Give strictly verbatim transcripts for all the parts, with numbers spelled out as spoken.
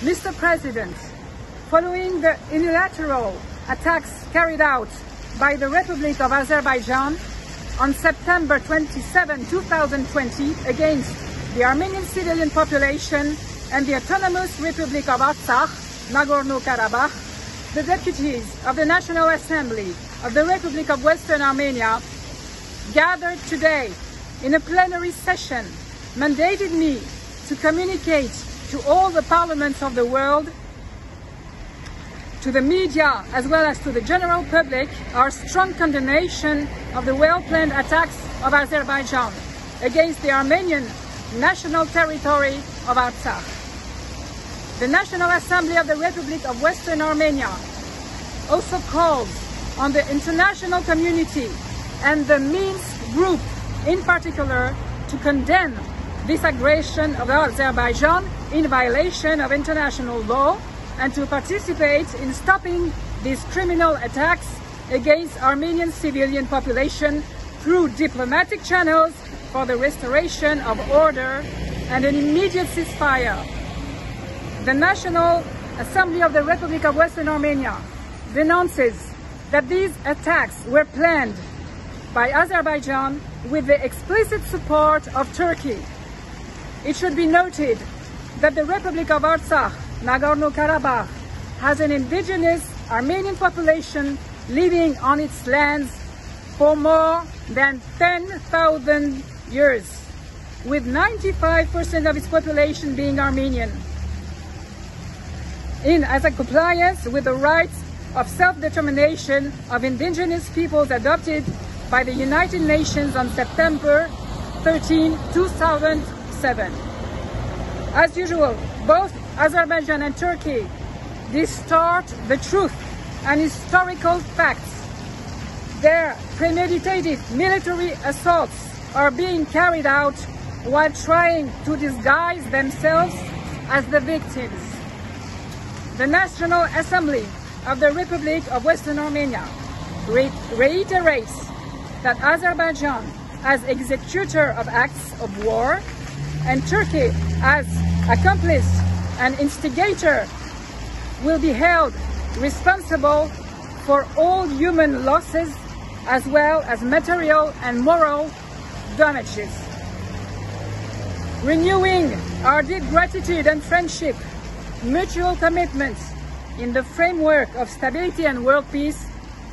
Mister President, following the unilateral attacks carried out by the Republic of Azerbaijan on September twenty-seventh, two thousand twenty against the Armenian civilian population and the Autonomous Republic of Artsakh, Nagorno-Karabakh, the deputies of the National Assembly of the Republic of Western Armenia gathered today in a plenary session mandated me to communicate to all the parliaments of the world, to the media as well as to the general public, our strong condemnation of the well-planned attacks of Azerbaijan against the Armenian national territory of Artsakh. The National Assembly of the Republic of Western Armenia also calls on the international community and the Minsk group in particular to condemn this aggression of Azerbaijan in violation of international law and to participate in stopping these criminal attacks against Armenian civilian population through diplomatic channels for the restoration of order and an immediate ceasefire. The National Assembly of the Republic of Western Armenia denounces that these attacks were planned by Azerbaijan with the explicit support of Turkey. It should be noted that the Republic of Artsakh, Nagorno-Karabakh, has an indigenous Armenian population living on its lands for more than ten thousand years, with ninety-five percent of its population being Armenian, in as a compliance with the rights of self-determination of indigenous peoples adopted by the United Nations on September thirteenth, two thousand seven. As usual, both Azerbaijan and Turkey distort the truth and historical facts. Their premeditated military assaults are being carried out while trying to disguise themselves as the victims. The National Assembly of the Republic of Western Armenia re reiterates that Azerbaijan, as executor of acts of war, and Turkey as accomplice and instigator, will be held responsible for all human losses as well as material and moral damages. Renewing our deep gratitude and friendship, mutual commitment in the framework of stability and world peace,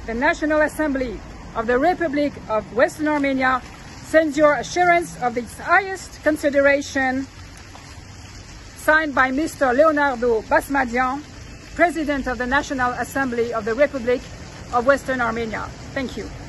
the National Assembly of the Republic of Western Armenia sends your assurance of its highest consideration, signed by Mister Leonardo Basmadian, President of the National Assembly of the Republic of Western Armenia. Thank you.